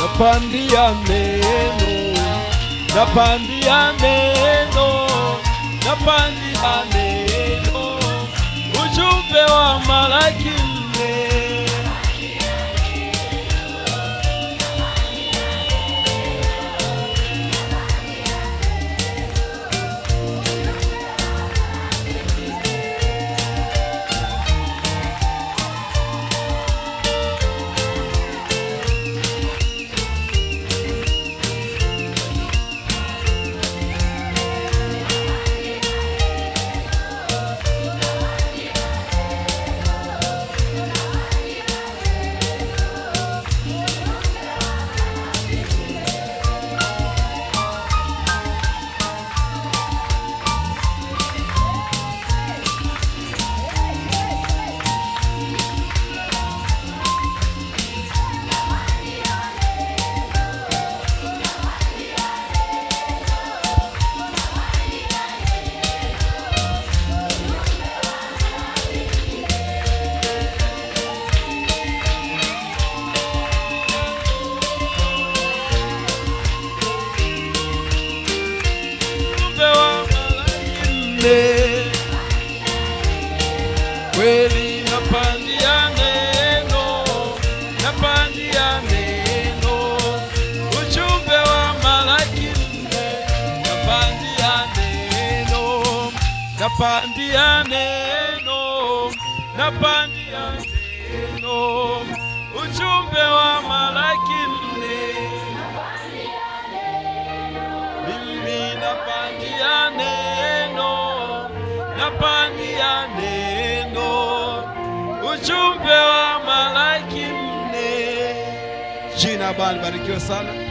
The Pandia Neno, the Pandia Neno, the Pandia Neno, ujumbe wa Malaki nne. Kweli napandia neno, napandia neno, ujumbe wa Malaki nne, napandia neno, napandia neno, napandia neno, ujumbe wa Malaki nne, mimi napandia neno, napandia neno, ujumbe wa Malaki nne. Jina bali barikiwa sana.